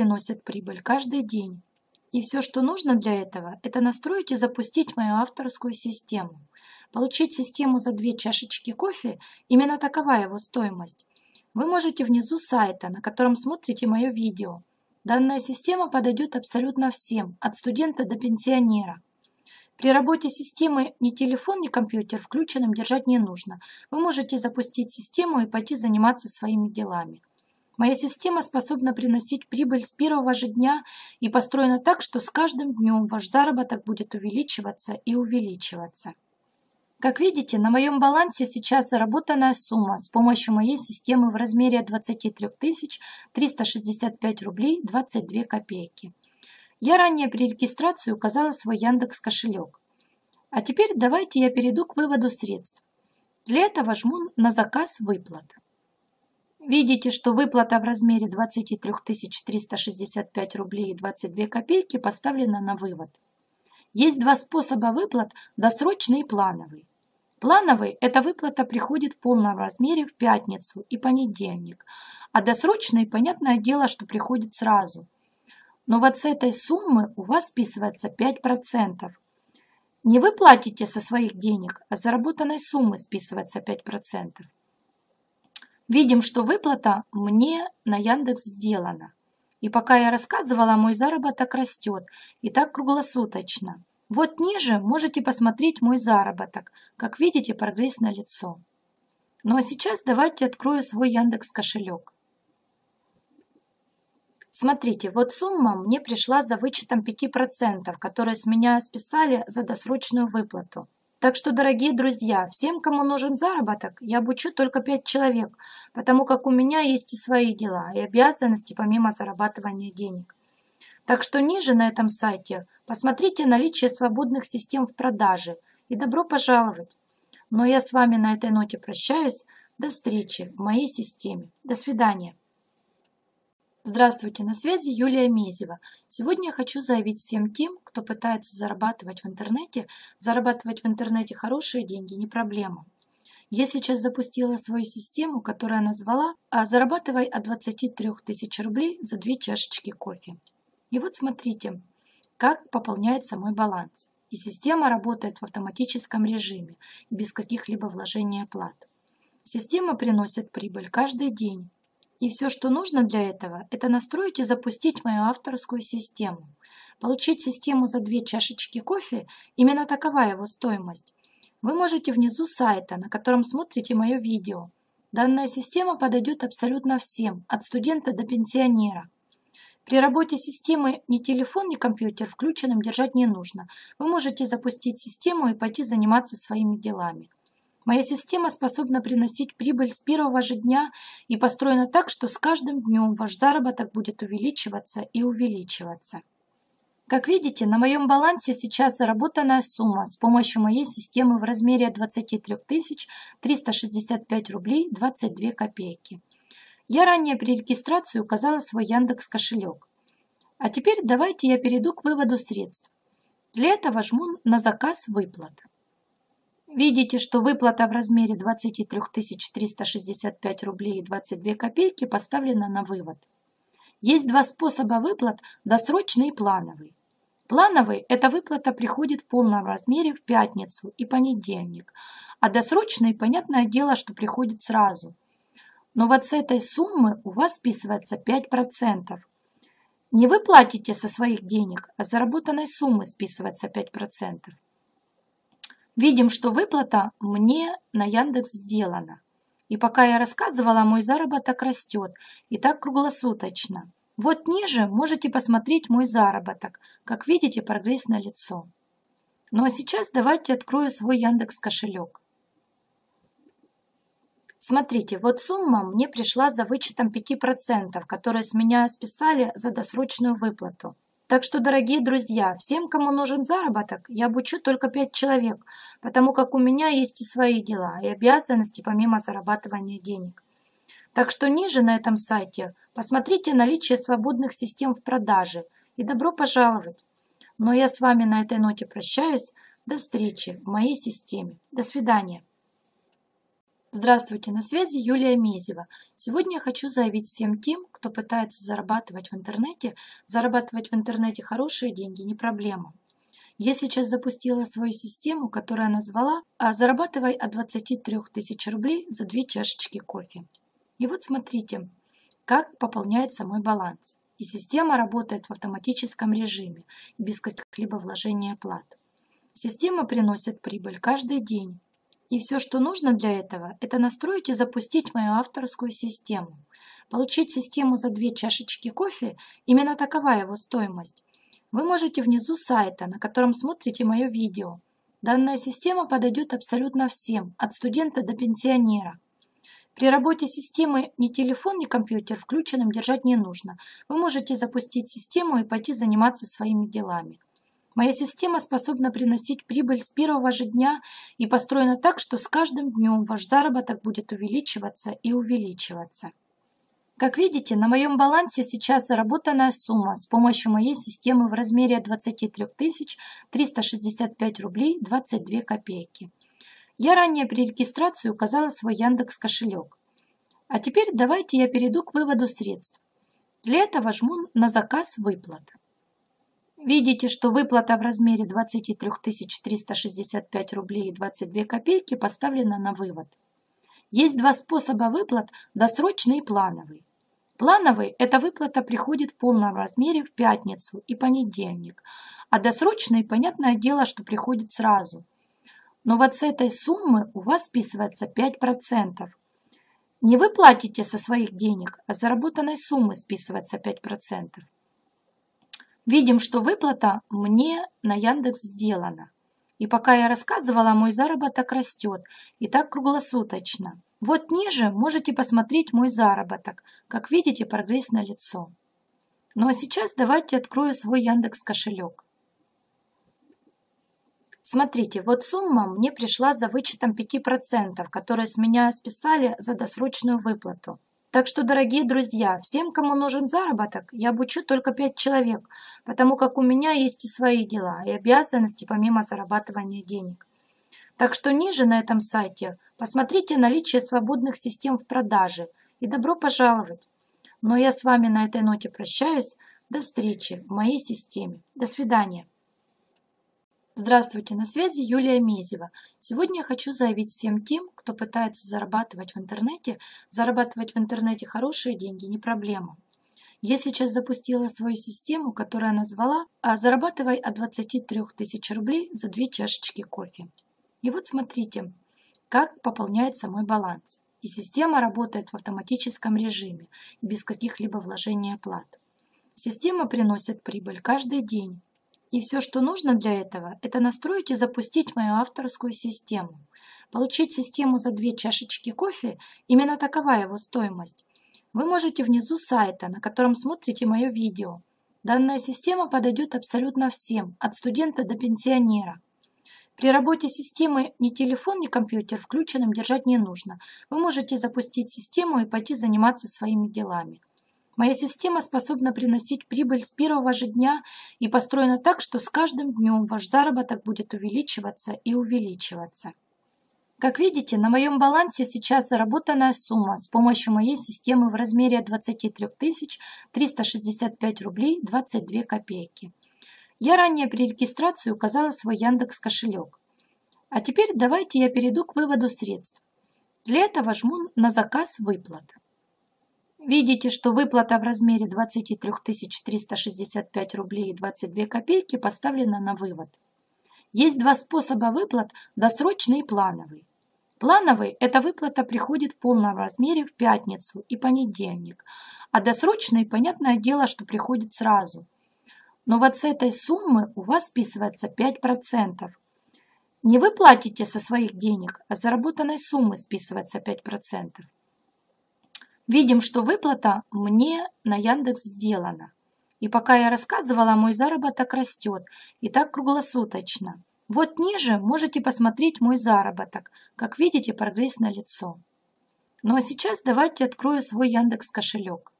приносят прибыль каждый день. И все, что нужно для этого, это настроить и запустить мою авторскую систему. Получить систему за 2 чашечки кофе, именно такова его стоимость. Вы можете внизу сайта, на котором смотрите мое видео. Данная система подойдет абсолютно всем, от студента до пенсионера. При работе системы ни телефон, ни компьютер включенным держать не нужно. Вы можете запустить систему и пойти заниматься своими делами. Моя система способна приносить прибыль с первого же дня и построена так, что с каждым днем ваш заработок будет увеличиваться и увеличиваться. Как видите, на моем балансе сейчас заработанная сумма с помощью моей системы в размере 23 365 рублей 22 копейки. Я ранее при регистрации указала свой Яндекс кошелек. А теперь давайте я перейду к выводу средств. Для этого жму на заказ выплат. Видите, что выплата в размере 23 365 рублей 22 копейки поставлена на вывод. Есть 2 способа выплат – досрочный и плановый. Плановый – это выплата приходит в полном размере в пятницу и понедельник, а досрочный, понятное дело, что приходит сразу. Но вот с этой суммы у вас списывается 5%. Не вы платите со своих денег, а с заработанной суммы списывается 5%. Видим, что выплата мне на Яндекс сделана. И пока я рассказывала, мой заработок растет. И так круглосуточно. Вот ниже можете посмотреть мой заработок. Как видите, прогресс налицо. Ну а сейчас давайте открою свой Яндекс кошелек. Смотрите, вот сумма мне пришла за вычетом 5%, которые с меня списали за досрочную выплату. Так что, дорогие друзья, всем, кому нужен заработок, я обучу только 5 человек, потому как у меня есть и свои дела, и обязанности помимо зарабатывания денег. Так что ниже на этом сайте посмотрите наличие свободных систем в продаже и добро пожаловать. Но я с вами на этой ноте прощаюсь. До встречи в моей системе. До свидания. Здравствуйте, на связи Юлия Мезева. Сегодня я хочу заявить всем тем, кто пытается зарабатывать в интернете хорошие деньги не проблема. Я сейчас запустила свою систему, которую я назвала «Зарабатывай от 23 тысяч рублей за 2 чашечки кофе». И вот смотрите, как пополняется мой баланс. И система работает в автоматическом режиме, без каких-либо вложений и оплат. Система приносит прибыль каждый день. И все, что нужно для этого, это настроить и запустить мою авторскую систему. Получить систему за 2 чашечки кофе, именно такова его стоимость. Вы можете внизу сайта, на котором смотрите мое видео. Данная система подойдет абсолютно всем, от студента до пенсионера. При работе системы ни телефон, ни компьютер включенным держать не нужно. Вы можете запустить систему и пойти заниматься своими делами. Моя система способна приносить прибыль с первого же дня и построена так, что с каждым днем ваш заработок будет увеличиваться и увеличиваться. Как видите, на моем балансе сейчас заработанная сумма с помощью моей системы в размере 23 365 рублей 22 копейки. Я ранее при регистрации указала свой Яндекс кошелек. А теперь давайте я перейду к выводу средств. Для этого жму на заказ выплат. Видите, что выплата в размере 23 365 рублей 22 копейки поставлена на вывод. Есть 2 способа выплат – досрочный и плановый. Плановый – это выплата приходит в полном размере в пятницу и понедельник, а досрочный, понятное дело, что приходит сразу. Но вот с этой суммы у вас списывается 5%. Не вы платите со своих денег, а с заработанной суммы списывается 5%. Видим, что выплата мне на Яндекс сделана. И пока я рассказывала, мой заработок растет. И так круглосуточно. Вот ниже можете посмотреть мой заработок. Как видите, прогресс налицо. Ну а сейчас давайте открою свой Яндекс кошелек. Смотрите, вот сумма мне пришла за вычетом 5%, которые с меня списали за досрочную выплату. Так что, дорогие друзья, всем, кому нужен заработок, я обучу только 5 человек, потому как у меня есть и свои дела, и обязанности помимо зарабатывания денег. Так что ниже на этом сайте посмотрите наличие свободных систем в продаже и добро пожаловать. Ну а я с вами на этой ноте прощаюсь. До встречи в моей системе. До свидания. Здравствуйте, на связи Юлия Мезева. Сегодня я хочу заявить всем тем, кто пытается зарабатывать в интернете хорошие деньги не проблема. Я сейчас запустила свою систему, которую я назвала «Зарабатывай от 23 тысяч рублей за 2 чашечки кофе». И вот смотрите, как пополняется мой баланс. И система работает в автоматическом режиме, без каких-либо вложений и плат. Система приносит прибыль каждый день. И все, что нужно для этого, это настроить и запустить мою авторскую систему. Получить систему за 2 чашечки кофе, именно такова его стоимость, вы можете внизу сайта, на котором смотрите мое видео. Данная система подойдет абсолютно всем, от студента до пенсионера. При работе системы ни телефон, ни компьютер включенным держать не нужно. Вы можете запустить систему и пойти заниматься своими делами. Моя система способна приносить прибыль с первого же дня и построена так, что с каждым днем ваш заработок будет увеличиваться и увеличиваться. Как видите, на моем балансе сейчас заработанная сумма с помощью моей системы в размере 23 365 рублей 22 копейки. Я ранее при регистрации указала свой Яндекс кошелек. А теперь давайте я перейду к выводу средств. Для этого жму на заказ выплат. Видите, что выплата в размере 23 365 рублей и 22 копейки поставлена на вывод. Есть два способа выплат – досрочный и плановый. Плановый – эта выплата приходит в полном размере в пятницу и понедельник, а досрочный – понятное дело, что приходит сразу. Но вот с этой суммы у вас списывается 5%. Не вы платите со своих денег, а с заработанной суммы списывается 5%. Видим, что выплата мне на Яндекс сделана. И пока я рассказывала, мой заработок растет. И так круглосуточно. Вот ниже можете посмотреть мой заработок. Как видите, прогресс налицо. Ну а сейчас давайте открою свой Яндекс кошелек. Смотрите, вот сумма мне пришла за вычетом 5%, которые с меня списали за досрочную выплату. Так что, дорогие друзья, всем, кому нужен заработок, я обучу только 5 человек, потому как у меня есть и свои дела, и обязанности помимо зарабатывания денег. Так что ниже на этом сайте посмотрите наличие свободных систем в продаже и добро пожаловать. Но я с вами на этой ноте прощаюсь. До встречи в моей системе. До свидания. Здравствуйте, на связи Юлия Мезева. Сегодня я хочу заявить всем тем, кто пытается зарабатывать в интернете хорошие деньги не проблема. Я сейчас запустила свою систему, которую я назвала «Зарабатывай от 23 тысяч рублей за 2 чашечки кофе». И вот смотрите, как пополняется мой баланс. И система работает в автоматическом режиме, без каких-либо вложений и плат. Система приносит прибыль каждый день. И все, что нужно для этого, это настроить и запустить мою авторскую систему. Получить систему за 2 чашечки кофе, именно такова его стоимость, вы можете внизу сайта, на котором смотрите мое видео. Данная система подойдет абсолютно всем, от студента до пенсионера. При работе системы ни телефон, ни компьютер включенным держать не нужно. Вы можете запустить систему и пойти заниматься своими делами. Моя система способна приносить прибыль с первого же дня и построена так, что с каждым днем ваш заработок будет увеличиваться и увеличиваться. Как видите, на моем балансе сейчас заработанная сумма с помощью моей системы в размере 23 365 рублей 22 копейки. Я ранее при регистрации указала свой Яндекс кошелек. А теперь давайте я перейду к выводу средств. Для этого жму на заказ выплат. Видите, что выплата в размере 23 365 рублей и 22 копейки поставлена на вывод. Есть два способа выплат – досрочный и плановый. Плановый – эта выплата приходит в полном размере в пятницу и понедельник, а досрочный, понятное дело, что приходит сразу. Но вот с этой суммы у вас списывается 5%. Не вы платите со своих денег, а с заработанной суммы списывается 5%. Видим, что выплата мне на Яндекс сделана. И пока я рассказывала, мой заработок растет. И так круглосуточно. Вот ниже можете посмотреть мой заработок. Как видите, прогресс налицо. Ну а сейчас давайте открою свой Яндекс кошелек.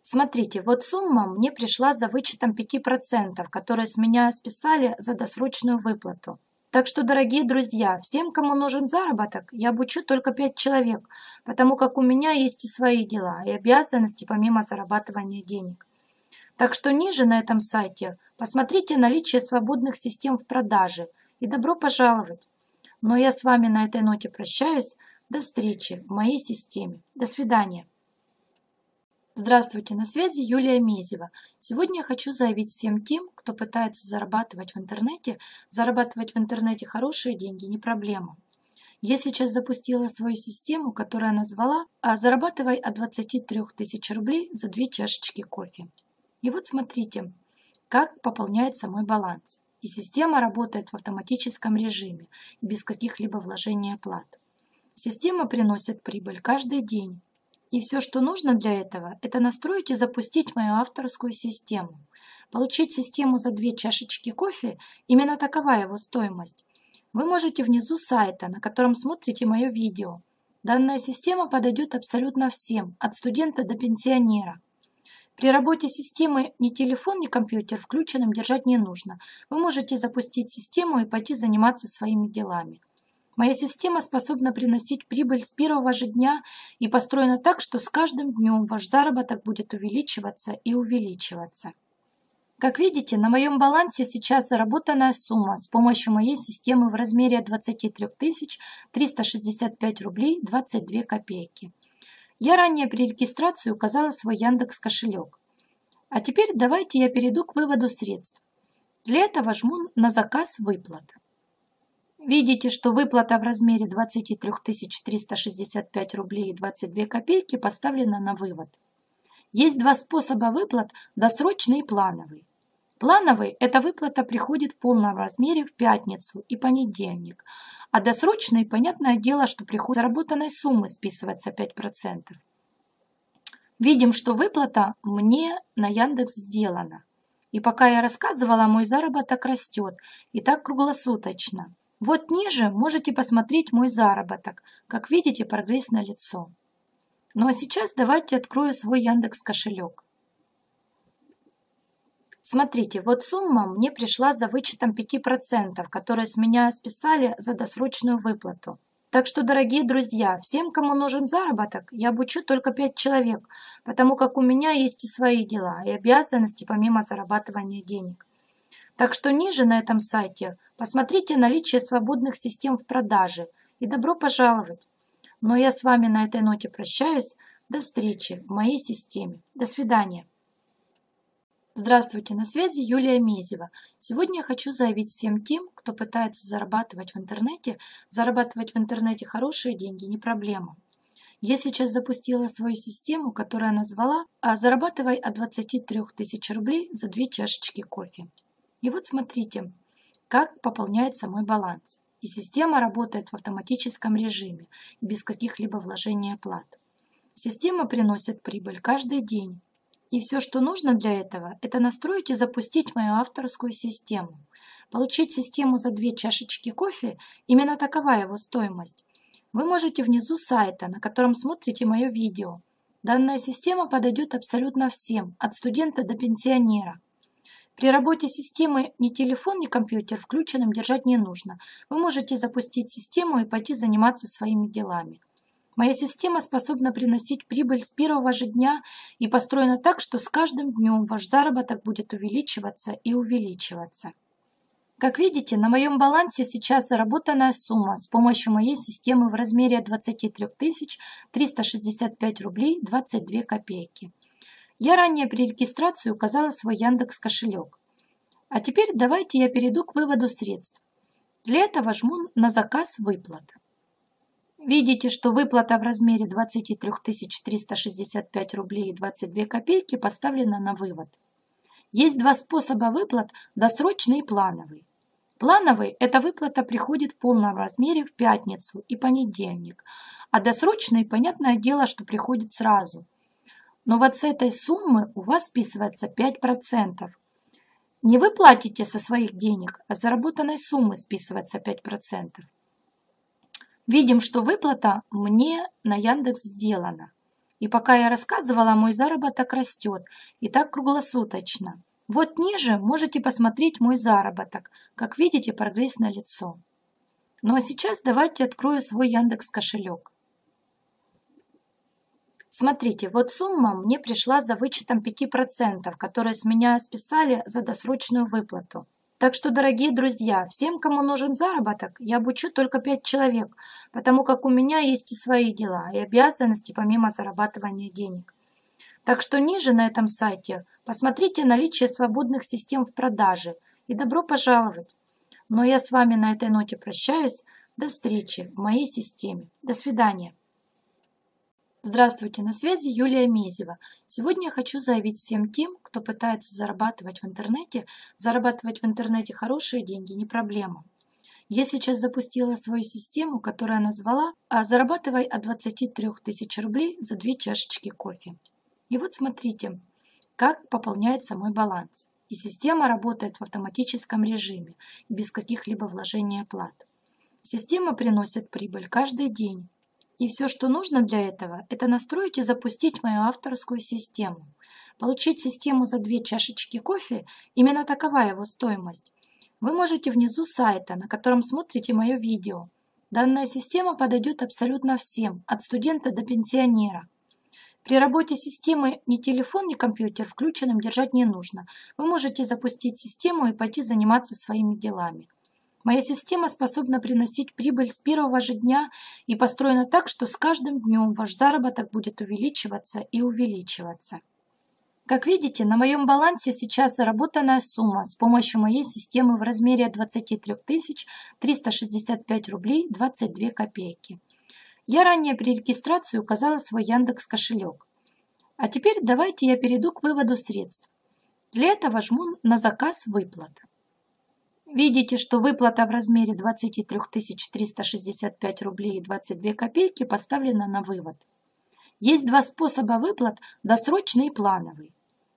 Смотрите, вот сумма мне пришла за вычетом 5%, которые с меня списали за досрочную выплату. Так что, дорогие друзья, всем, кому нужен заработок, я обучу только 5 человек, потому как у меня есть и свои дела, и обязанности помимо зарабатывания денег. Так что ниже на этом сайте посмотрите наличие свободных систем в продаже и добро пожаловать. Но я с вами на этой ноте прощаюсь. До встречи в моей системе. До свидания. Здравствуйте, на связи Юлия Мезева. Сегодня я хочу заявить всем тем, кто пытается зарабатывать в интернете хорошие деньги не проблема. Я сейчас запустила свою систему, которую я назвала «Зарабатывай от 23 тысяч рублей за 2 чашечки кофе». И вот смотрите, как пополняется мой баланс. И система работает в автоматическом режиме, без каких-либо вложений и оплат. Система приносит прибыль каждый день. И все, что нужно для этого, это настроить и запустить мою авторскую систему. Получить систему за 2 чашечки кофе, именно такова его стоимость, вы можете внизу сайта, на котором смотрите мое видео. Данная система подойдет абсолютно всем, от студента до пенсионера. При работе системы ни телефон, ни компьютер включенным держать не нужно. Вы можете запустить систему и пойти заниматься своими делами. Моя система способна приносить прибыль с первого же дня и построена так, что с каждым днем ваш заработок будет увеличиваться и увеличиваться. Как видите, на моем балансе сейчас заработанная сумма с помощью моей системы в размере 23 365 рублей 22 копейки. Я ранее при регистрации указала свой Яндекс кошелек. А теперь давайте я перейду к выводу средств. Для этого жму на заказ выплат. Видите, что выплата в размере 23 365 рублей и 22 копейки поставлена на вывод. Есть два способа выплат – досрочный и плановый. Плановый – это выплата приходит в полном размере в пятницу и понедельник, а досрочный, понятное дело, что приход заработанной суммы списывается 5%. Видим, что выплата мне на Яндекс сделана. И пока я рассказывала, мой заработок растет, и так круглосуточно. Вот ниже можете посмотреть мой заработок. Как видите, прогресс налицо. Ну а сейчас давайте открою свой Яндекс кошелек. Смотрите, вот сумма мне пришла за вычетом 5%, которые с меня списали за досрочную выплату. Так что, дорогие друзья, всем, кому нужен заработок, я обучу только 5 человек, потому как у меня есть и свои дела, и обязанности помимо зарабатывания денег. Так что ниже на этом сайте посмотрите наличие свободных систем в продаже и добро пожаловать. Ну а я с вами на этой ноте прощаюсь. До встречи в моей системе. До свидания. Здравствуйте, на связи Юлия Мезева. Сегодня я хочу заявить всем тем, кто пытается зарабатывать в интернете хорошие деньги не проблема. Я сейчас запустила свою систему, которую я назвала «Зарабатывай от 23 тысяч рублей за 2 чашечки кофе». И вот смотрите, как пополняется мой баланс. И система работает в автоматическом режиме, без каких-либо вложений и оплат. Система приносит прибыль каждый день. И все, что нужно для этого, это настроить и запустить мою авторскую систему. Получить систему за 2 чашечки кофе, именно такова его стоимость, вы можете внизу сайта, на котором смотрите мое видео. Данная система подойдет абсолютно всем, от студента до пенсионера. При работе системы ни телефон, ни компьютер включенным держать не нужно. Вы можете запустить систему и пойти заниматься своими делами. Моя система способна приносить прибыль с первого же дня и построена так, что с каждым днем ваш заработок будет увеличиваться и увеличиваться. Как видите, на моем балансе сейчас заработанная сумма с помощью моей системы в размере 23 365 рублей 22 копейки. Я ранее при регистрации указала свой Яндекс кошелек. А теперь давайте я перейду к выводу средств. Для этого жму на заказ выплат. Видите, что выплата в размере 23 365 рублей и 22 копейки поставлена на вывод. Есть два способа выплат – досрочный и плановый. Плановый – это выплата приходит в полном размере в пятницу и понедельник, а досрочный, понятное дело, что приходит сразу. Но вот с этой суммы у вас списывается 5%. Не вы платите со своих денег, а с заработанной суммы списывается 5%. Видим, что выплата мне на Яндекс сделана. И пока я рассказывала, мой заработок растет, и так круглосуточно. Вот ниже можете посмотреть мой заработок. Как видите, прогресс налицо. Ну а сейчас давайте открою свой Яндекс кошелек. Смотрите, вот сумма мне пришла за вычетом 5%, которые с меня списали за досрочную выплату. Так что, дорогие друзья, всем, кому нужен заработок, я обучу только 5 человек, потому как у меня есть и свои дела, и обязанности помимо зарабатывания денег. Так что ниже на этом сайте посмотрите наличие свободных систем в продаже. И добро пожаловать! Но я с вами на этой ноте прощаюсь. До встречи в моей системе. До свидания! Здравствуйте, на связи Юлия Мезева. Сегодня я хочу заявить всем тем, кто пытается зарабатывать в интернете хорошие деньги не проблема. Я сейчас запустила свою систему, которую я назвала «Зарабатывай от 23 тысяч рублей за 2 чашечки кофе». И вот смотрите, как пополняется мой баланс. И система работает в автоматическом режиме, без каких-либо вложений и оплат. Система приносит прибыль каждый день. И все, что нужно для этого, это настроить и запустить мою авторскую систему. Получить систему за 2 чашечки кофе, именно такова его стоимость, вы можете внизу сайта, на котором смотрите мое видео. Данная система подойдет абсолютно всем, от студента до пенсионера. При работе системы ни телефон, ни компьютер включенным держать не нужно. Вы можете запустить систему и пойти заниматься своими делами. Моя система способна приносить прибыль с первого же дня и построена так, что с каждым днем ваш заработок будет увеличиваться и увеличиваться. Как видите, на моем балансе сейчас заработанная сумма с помощью моей системы в размере 23 365 рублей 22 копейки. Я ранее при регистрации указала свой Яндекс кошелек. А теперь давайте я перейду к выводу средств. Для этого жму на заказ выплат. Видите, что выплата в размере 23 365 рублей и 22 копейки поставлена на вывод. Есть два способа выплат – досрочный и плановый.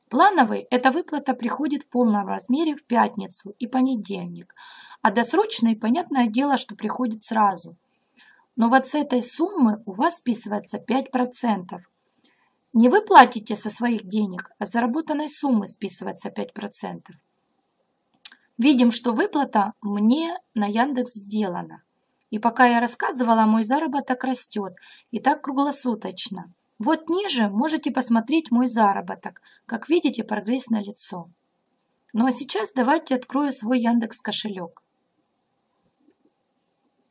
Плановый – эта выплата приходит в полном размере в пятницу и понедельник, а досрочный – понятное дело, что приходит сразу. Но вот с этой суммы у вас списывается 5%. Не вы платите со своих денег, а с заработанной суммы списывается 5%. Видим, что выплата мне на Яндекс сделана. И пока я рассказывала, мой заработок растет. И так круглосуточно. Вот ниже можете посмотреть мой заработок. Как видите, прогресс налицо. Ну а сейчас давайте открою свой Яндекс кошелек.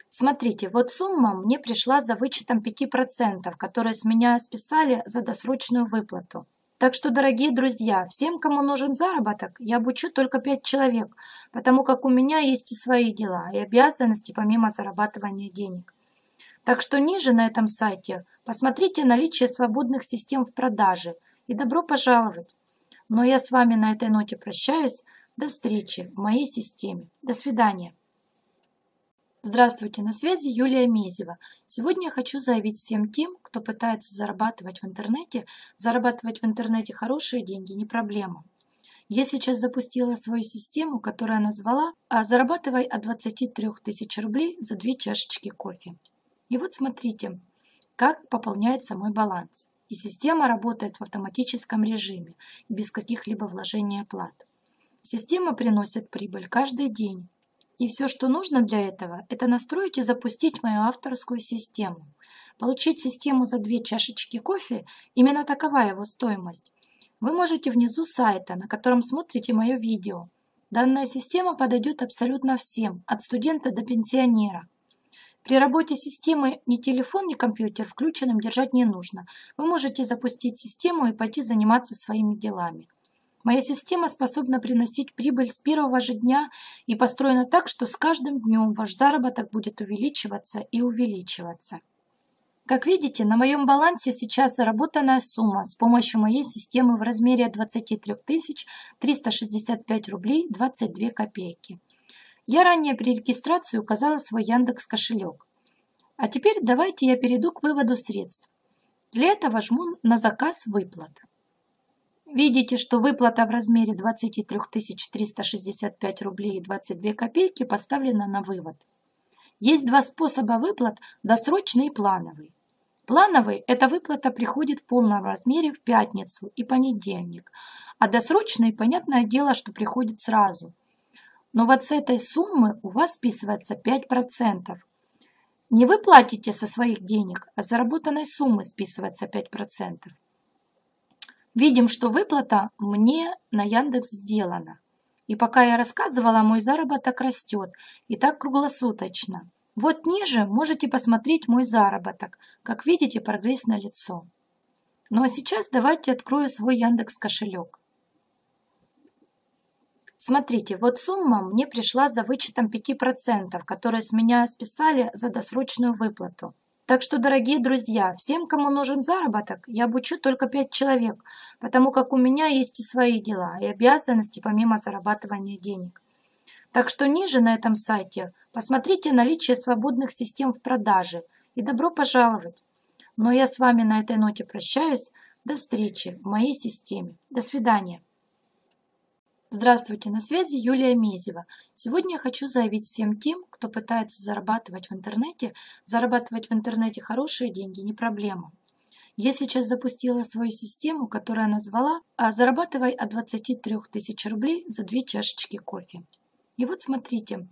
Смотрите, вот сумма мне пришла за вычетом 5%, которые с меня списали за досрочную выплату. Так что, дорогие друзья, всем, кому нужен заработок, я обучу только 5 человек, потому как у меня есть и свои дела, и обязанности помимо зарабатывания денег. Так что ниже на этом сайте посмотрите наличие свободных систем в продаже. И добро пожаловать! Но я с вами на этой ноте прощаюсь. До встречи в моей системе. До свидания! Здравствуйте, на связи Юлия Мезева. Сегодня я хочу заявить всем тем, кто пытается зарабатывать в интернете хорошие деньги не проблема. Я сейчас запустила свою систему, которую я назвала «Зарабатывай от 23 тысяч рублей за 2 чашечки кофе». И вот смотрите, как пополняется мой баланс. И система работает в автоматическом режиме, без каких-либо вложений и оплат. Система приносит прибыль каждый день. И все, что нужно для этого, это настроить и запустить мою авторскую систему. Получить систему за 2 чашечки кофе, именно такова его стоимость, вы можете внизу сайта, на котором смотрите мое видео. Данная система подойдет абсолютно всем, от студента до пенсионера. При работе системы ни телефон, ни компьютер включенным держать не нужно. Вы можете запустить систему и пойти заниматься своими делами. Моя система способна приносить прибыль с первого же дня и построена так, что с каждым днем ваш заработок будет увеличиваться и увеличиваться. Как видите, на моем балансе сейчас заработанная сумма с помощью моей системы в размере 23 365 рублей 22 копейки. Я ранее при регистрации указала свой Яндекс кошелек. А теперь давайте я перейду к выводу средств. Для этого жму на заказ выплат. Видите, что выплата в размере 23 365 рублей и 22 копейки поставлена на вывод. Есть два способа выплат – досрочный и плановый. Плановый – эта выплата приходит в полном размере в пятницу и понедельник, А досрочные, понятное дело, что приходит сразу. Но вот с этой суммы у вас списывается 5%. Не вы платите со своих денег, а с заработанной суммы списывается 5%. Видим, что выплата мне на Яндекс сделана. И пока я рассказывала, мой заработок растет. И так круглосуточно. Вот ниже можете посмотреть мой заработок. Как видите, прогресс налицо. Ну а сейчас давайте открою свой Яндекс кошелек. Смотрите, вот сумма мне пришла за вычетом 5%, которые с меня списали за досрочную выплату. Так что, дорогие друзья, всем, кому нужен заработок, я обучу только 5 человек, потому как у меня есть и свои дела, и обязанности помимо зарабатывания денег. Так что ниже на этом сайте посмотрите наличие свободных систем в продаже. И добро пожаловать! Но я с вами на этой ноте прощаюсь. До встречи в моей системе. До свидания! Здравствуйте, на связи Юлия Мезева. Сегодня я хочу заявить всем тем, кто пытается зарабатывать в интернете хорошие деньги не проблема. Я сейчас запустила свою систему, которую я назвала «Зарабатывай от 23 тысяч рублей за 2 чашечки кофе». И вот смотрите,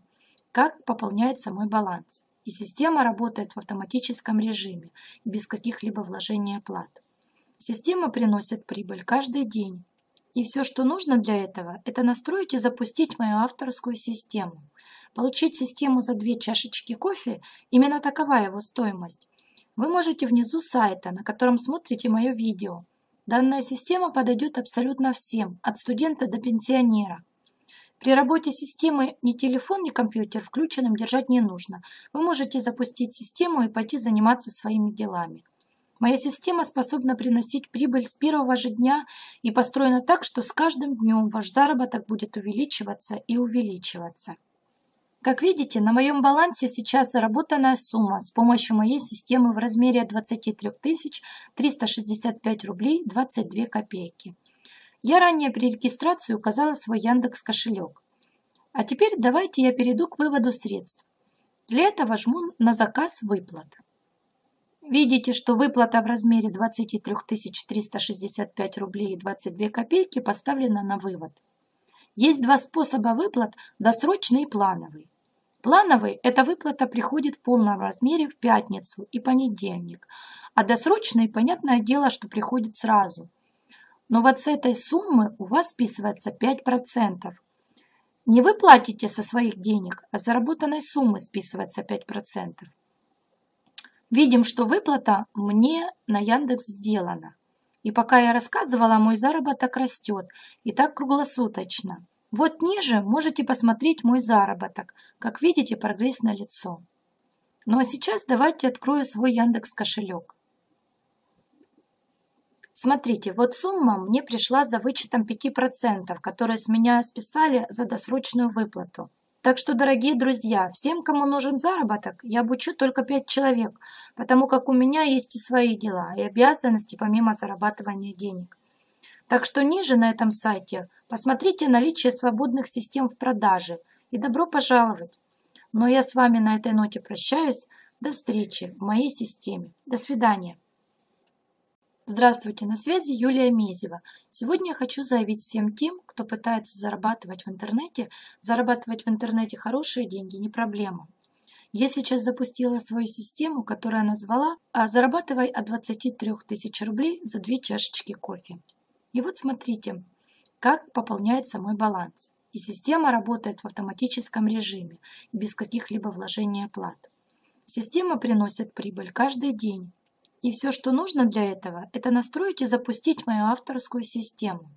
как пополняется мой баланс. И система работает в автоматическом режиме, без каких-либо вложений и оплат. Система приносит прибыль каждый день. И все, что нужно для этого, это настроить и запустить мою авторскую систему. Получить систему за 2 чашечки кофе, именно такова его стоимость, вы можете внизу сайта, на котором смотрите мое видео. Данная система подойдет абсолютно всем, от студента до пенсионера. При работе системы ни телефон, ни компьютер включенным держать не нужно. Вы можете запустить систему и пойти заниматься своими делами. Моя система способна приносить прибыль с первого же дня и построена так, что с каждым днем ваш заработок будет увеличиваться и увеличиваться. Как видите, на моем балансе сейчас заработанная сумма с помощью моей системы в размере 23 365 рублей 22 копейки. Я ранее при регистрации указала свой Яндекс кошелек. А теперь давайте я перейду к выводу средств. Для этого жму на заказ выплат. Видите, что выплата в размере 23 365 рублей и 22 копейки поставлена на вывод. Есть два способа выплат – досрочный и плановый. Плановый – это выплата приходит в полном размере в пятницу и понедельник, а досрочный, понятное дело, что приходит сразу. Но вот с этой суммы у вас списывается 5%. Не вы платите со своих денег, а с заработанной суммы списывается 5%. Видим, что выплата мне на Яндекс сделана. И пока я рассказывала, мой заработок растет. И так круглосуточно. Вот ниже можете посмотреть мой заработок. Как видите, прогресс налицо. Ну а сейчас давайте открою свой Яндекс кошелек. Смотрите, вот сумма мне пришла за вычетом 5%, которые с меня списали за досрочную выплату. Так что, дорогие друзья, всем, кому нужен заработок, я обучу только 5 человек, потому как у меня есть и свои дела, и обязанности помимо зарабатывания денег. Так что ниже на этом сайте посмотрите наличие свободных систем в продаже. И добро пожаловать! Но я с вами на этой ноте прощаюсь. До встречи в моей системе. До свидания! Здравствуйте, на связи Юлия Мезева. Сегодня я хочу заявить всем тем, кто пытается зарабатывать в интернете хорошие деньги не проблема. Я сейчас запустила свою систему, которую я назвала «Зарабатывай от 23 тысяч рублей за 2 чашечки кофе». И вот смотрите, как пополняется мой баланс. И система работает в автоматическом режиме, без каких-либо вложений и оплат. Система приносит прибыль каждый день. И все, что нужно для этого, это настроить и запустить мою авторскую систему.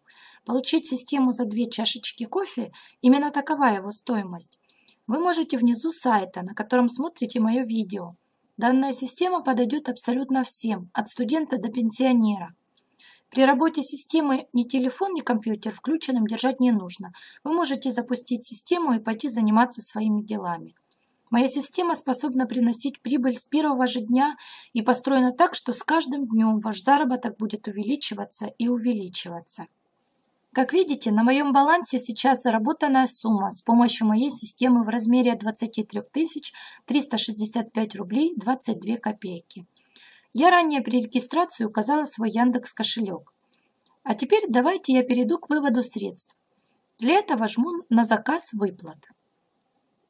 Получить систему за 2 чашечки кофе, именно такова его стоимость, вы можете внизу сайта, на котором смотрите мое видео. Данная система подойдет абсолютно всем, от студента до пенсионера. При работе системы ни телефон, ни компьютер включенным держать не нужно. Вы можете запустить систему и пойти заниматься своими делами. Моя система способна приносить прибыль с первого же дня и построена так, что с каждым днем ваш заработок будет увеличиваться и увеличиваться. Как видите, на моем балансе сейчас заработанная сумма с помощью моей системы в размере 23 365 рублей 22 копейки. Я ранее при регистрации указала свой Яндекс кошелек. А теперь давайте я перейду к выводу средств. Для этого жму на заказ выплат.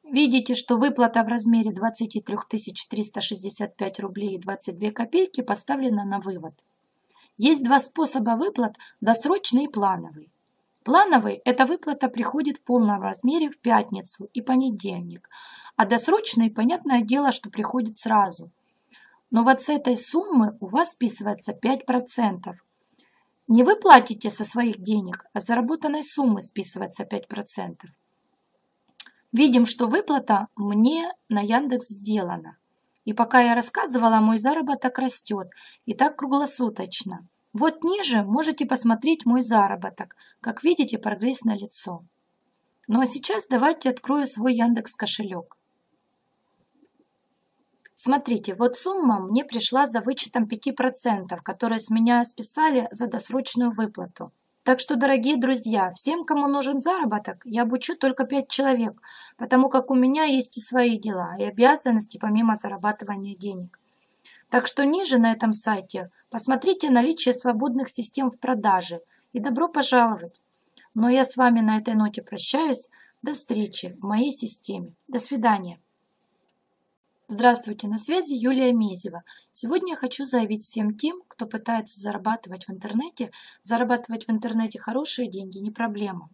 Видите, что выплата в размере 23 365 рублей и 22 копейки поставлена на вывод. Есть два способа выплат – досрочный и плановый. Плановый – это выплата приходит в полном размере в пятницу и понедельник, а досрочный, понятное дело, что приходит сразу. Но вот с этой суммы у вас списывается 5%. Не вы платите со своих денег, а с заработанной суммы списывается 5%. Видим, что выплата мне на Яндекс сделана. И пока я рассказывала, мой заработок растет. И так круглосуточно. Вот ниже можете посмотреть мой заработок. Как видите, прогресс налицо. Ну а сейчас давайте открою свой Яндекс кошелек. Смотрите, вот сумма мне пришла за вычетом 5%, которые с меня списали за досрочную выплату. Так что, дорогие друзья, всем, кому нужен заработок, я обучу только 5 человек, потому как у меня есть и свои дела, и обязанности помимо зарабатывания денег. Так что ниже на этом сайте посмотрите наличие свободных систем в продаже и добро пожаловать. Ну а я с вами на этой ноте прощаюсь. До встречи в моей системе. До свидания. Здравствуйте, на связи Юлия Мезева. Сегодня я хочу заявить всем тем, кто пытается зарабатывать в интернете хорошие деньги не проблема.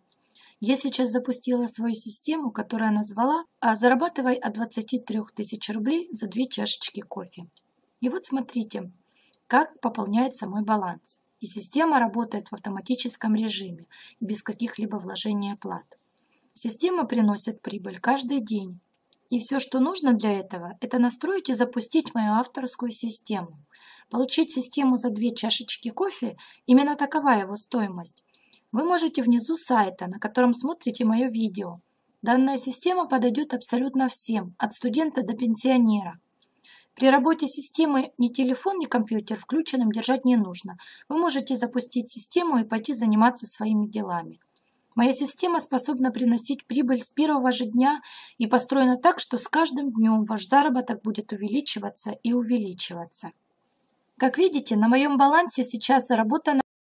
Я сейчас запустила свою систему, которую я назвала «Зарабатывай от 23 тысяч рублей за 2 чашечки кофе». И вот смотрите, как пополняется мой баланс. И система работает в автоматическом режиме, без каких-либо вложений и оплат. Система приносит прибыль каждый день. И все, что нужно для этого, это настроить и запустить мою авторскую систему. Получить систему за 2 чашечки кофе, именно такова его стоимость, вы можете внизу сайта, на котором смотрите мое видео. Данная система подойдет абсолютно всем, от студента до пенсионера. При работе системы ни телефон, ни компьютер включенным держать не нужно. Вы можете запустить систему и пойти заниматься своими делами. Моя система способна приносить прибыль с первого же дня и построена так, что с каждым днем ваш заработок будет увеличиваться и увеличиваться. Как видите, на моем балансе сейчас заработано